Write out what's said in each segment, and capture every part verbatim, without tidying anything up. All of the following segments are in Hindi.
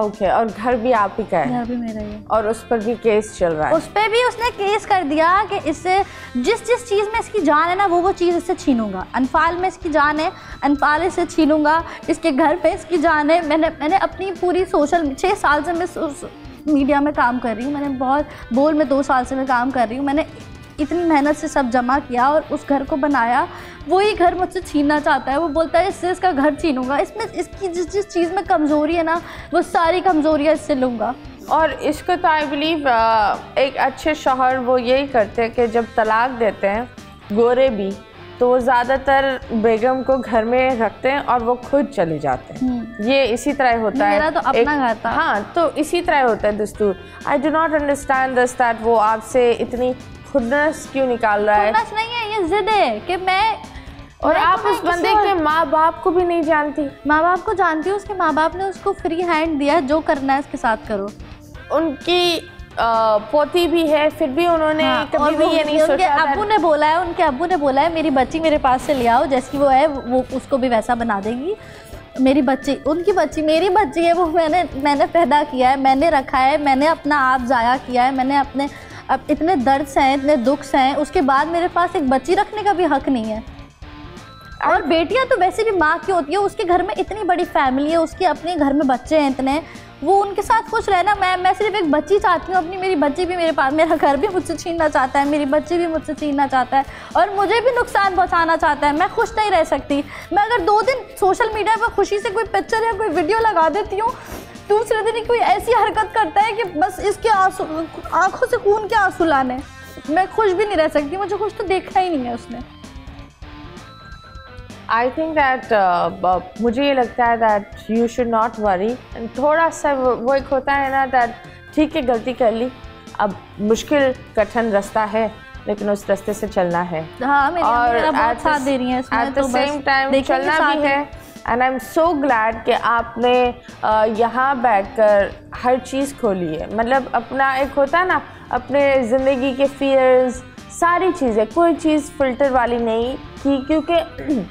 ओके okay, और घर भी आप ही का है? घर भी मेरा ही है। और उस पर भी केस चल रहा है? उस पर भी उसने केस कर दिया कि इससे जिस जिस चीज़ में इसकी जान है ना वो वो चीज़ इससे छीनूंगा। अनफाल में इसकी जान है, अनफाल इससे छीनूंगा, इसके घर पे इसकी जान है। मैंने मैंने अपनी पूरी सोशल छः साल से मैं मीडिया में काम कर रही हूँ, मैंने बहुत बोल में दो साल से मैं काम कर रही हूँ, मैंने इतनी मेहनत से सब जमा किया और उस घर को बनाया। वही घर मुझसे छीनना चाहता है, वो बोलता है इससे इसका घर छीनूंगा, इसमें इसकी जिस जिस चीज़ में कमज़ोरी है ना वो सारी कमज़ोरियाँ इससे लूँगा। और इसको तो आई बिलीव एक अच्छे शौहर वो यही करते हैं कि जब तलाक देते हैं गोरे भी तो वो ज़्यादातर बेगम को घर में रखते हैं और वो खुद चले जाते हैं। ये इसी तरह होता है, मेरा तो अपना घर था। हाँ तो इसी तरह होता है दस्तूर। I do not understand this that वो आपसे इतनी खुदनस क्यों निकाल रहा है? खुदनस नहीं है, ये जिद है कि मैं और मैं आप उस बंदे के माँ बाप को भी नहीं जानती। माँ बाप को जानती हूँ, उसके माँ बाप ने उसको फ्री हैंड दिया, जो करना है उसके साथ करो। उनकी आ, पोती भी है फिर भी उन्होंने हाँ, कभी भी ये नहीं सोचा। उनके अबू ने बोला है, उनके अबू ने बोला है मेरी बच्ची मेरे पास से ले आओ, जैसी वो है वो उसको भी वैसा बना देगी। मेरी बच्ची, उनकी बच्ची मेरी बच्ची है, वो मैंने मैंने पैदा किया है, मैंने रखा है, मैंने अपना आप ज़ाया किया है, मैंने अपने अब इतने दर्द हैं, इतने दुख हैं, उसके बाद मेरे पास एक बच्ची रखने का भी हक नहीं है। और बेटियां तो वैसे भी माँ की होती है, उसके घर में इतनी बड़ी फैमिली है, उसके अपने घर में बच्चे हैं इतने, वो उनके साथ खुश रहना। मैं मैं सिर्फ एक बच्ची चाहती हूँ अपनी, मेरी बच्ची भी मेरे पास, मेरा घर भी मुझसे छीनना चाहता है, मेरी बच्ची भी मुझसे छीनना चाहता है और मुझे भी नुकसान पहुँचाना चाहता है। मैं खुश नहीं रह सकती। मैं अगर दो दिन सोशल मीडिया पर खुशी से कोई पिक्चर या कोई वीडियो लगा देती हूँ, दूसरे दिन कोई ऐसी हरकत करता है कि बस इसके आंसू, आंखों से खून के आंसू लाने। मैं खुश भी नहीं रह सकती, मुझे खुश तो देखना ही नहीं है उसने। आई थिंक दैट मुझे ये लगता है that you should not worry. थोड़ा सा वो एक होता है ना दैट ठीक है गलती कर ली, अब मुश्किल कठिन रास्ता है लेकिन उस रास्ते से चलना है। हाँ, मेरे, और मेरा बहुत साथ दे रही है इसमें, एट द सेम टाइम चलना भी है। And I am so glad कि आपने यहाँ बैठकर हर चीज़ खोली है, मतलब अपना एक होता है ना अपने ज़िंदगी के फियर्स, सारी चीज़ें, कोई चीज़ फिल्टर वाली नहीं की, क्योंकि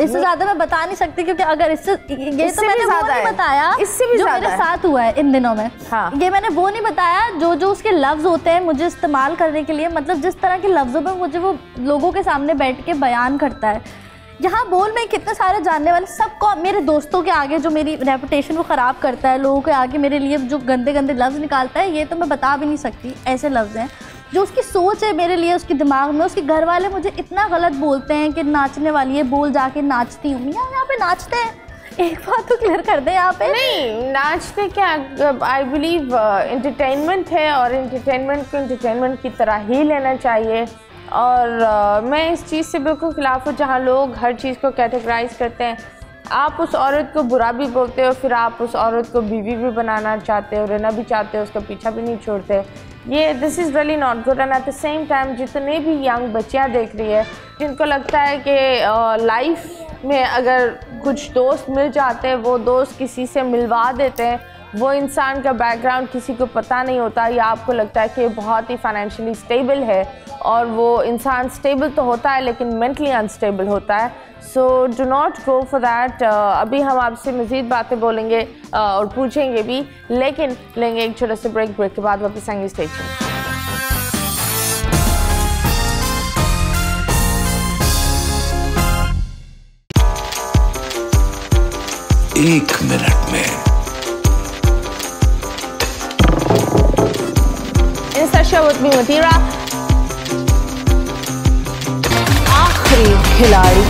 इससे ज़्यादा मैं बता नहीं सकती क्योंकि अगर इससे ये इससे तो मैंने वो नहीं बताया इससे भी जो मेरे साथ हुआ है इन दिनों में। हाँ। ये मैंने वो नहीं बताया, जो जो उसके लफ्ज़ होते हैं मुझे इस्तेमाल करने के लिए, मतलब जिस तरह के लफ्ज़ों में मुझे वो लोगों के सामने बैठ के बयान करता है। यहाँ बोल में कितने सारे जानने वाले सबको, मेरे दोस्तों के आगे जो मेरी रेपुटेशन वो ख़राब करता है, लोगों के आगे मेरे लिए जो गंदे गंदे लफ्ज़ निकालता है, ये तो मैं बता भी नहीं सकती। ऐसे लफ्ज़ हैं जो उसकी सोच है मेरे लिए, उसके दिमाग में। उसके घर वाले मुझे इतना गलत बोलते हैं कि नाचने वाली है, बोल जाके नाचती हूँ। यार यहाँ पे नाचते हैं, एक बात तो क्लियर कर दें, यहाँ पे नहीं नाचते क्या। आई बिलीव एंटरटेनमेंट है और एंटरटेनमेंट को एंटरटेनमेंट की तरह ही लेना चाहिए। और uh, मैं इस चीज़ से बिल्कुल खिलाफ हूँ जहाँ लोग हर चीज़ को कैटेगराइज करते हैं। आप उस औरत को बुरा भी बोलते हो, फिर आप उस औरत को बीवी भी बनाना चाहते हो, रहना भी चाहते हो, उसका पीछा भी नहीं छोड़ते। ये this is really not good. And at the same time जितने भी यंग बच्चियाँ देख रही है जिनको लगता है कि लाइफ में अगर कुछ दोस्त मिल जाते हैं, वो दोस्त किसी से मिलवा देते हैं, वो इंसान का बैकग्राउंड किसी को पता नहीं होता, या आपको लगता है कि बहुत ही फाइनेंशियली स्टेबल है, और वो इंसान स्टेबल तो होता है लेकिन मेंटली अनस्टेबल होता है। So do not go for that. अभी हम आपसे मज़ीद बातें बोलेंगे uh, और पूछेंगे भी, लेकिन लेंगे एक छोटा सा ब्रेक। ब्रेक के बाद वापस आएंगे स्टेज पर। एक मिनट में with me Matira, आखिरी खिलाड़ी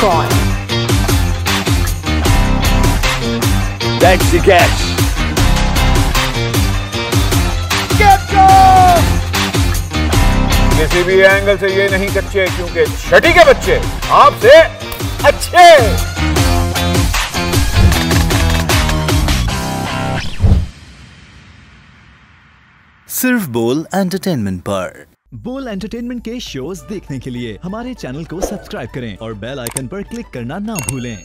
कौन? That's the catch. किसी भी एंगल से ये नहीं कच्चे क्योंकि छठी के बच्चे आपसे अच्छे। सिर्फ बोल एंटरटेनमेंट पर। बोल एंटरटेनमेंट के शोज देखने के लिए हमारे चैनल को सब्सक्राइब करें और बेल आइकन पर क्लिक करना ना भूलें।